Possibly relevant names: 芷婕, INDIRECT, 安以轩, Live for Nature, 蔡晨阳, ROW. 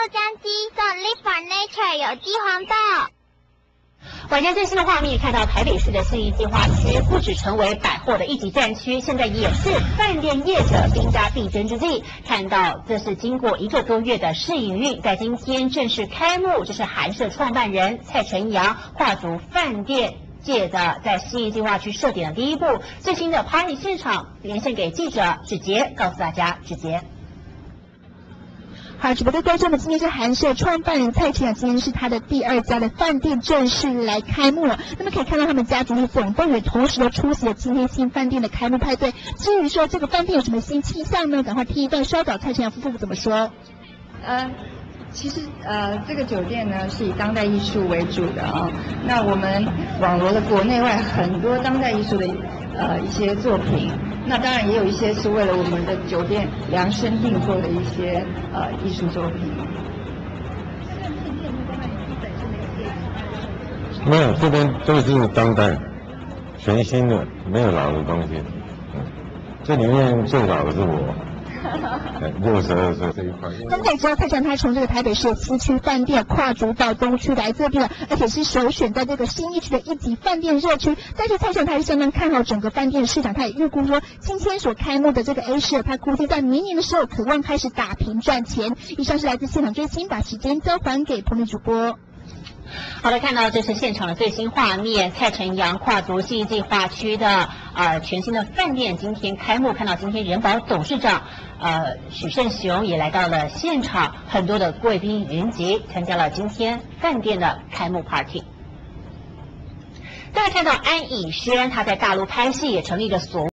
豆浆机送 Live for Nature 有机环保。 晚间最新的画面看到，台北市的信义计划区不止成为百货的一级战区，现在也是饭店业者兵家必争之地。看到这是经过1个多月的试营运，在今天正式开幕。这是寒舍创办人蔡晨阳跨足饭店界的在信义计划区设点的第一步。最新的 party 现场连线给记者芷婕，告诉大家，芷婕。 好，直播的观众们，今天是寒舍创办人蔡晨阳，今天是他的第2家的饭店正式来开幕了。那么可以看到，他们家族的总动员同时都出席了今天新饭店的开幕派对。至于说这个饭店有什么新气象呢？赶快听一段稍早蔡晨阳夫妇怎么说。其实这个酒店呢是以当代艺术为主的啊、那我们网罗了国内外很多当代艺术的一些作品。 那当然也有一些是为了我们的酒店量身定做的一些艺术作品。没有，这边都是当代，全新的，没有老的东西。嗯，这里面最老的是我。 62岁这一块。那么可以知道，蔡晨阳他从这个台北市西区饭店跨足到东区来这边了，而且是首选在这个信义区的一级饭店热区。但是蔡晨阳他是相当看好整个饭店市场，他也预估说，今天所开幕的这个 A 市，他估计在明年的时候渴望开始打平赚钱。以上是来自现场最新，把时间交还给彭丽主播。 好的，看到这是现场的最新画面，蔡晨阳跨足信义计划区的全新的饭店今天开幕。看到今天人保董事长许胜雄也来到了现场，很多的贵宾云集参加了今天饭店的开幕 party。大家看到安以轩他在大陆拍戏也成立了所谓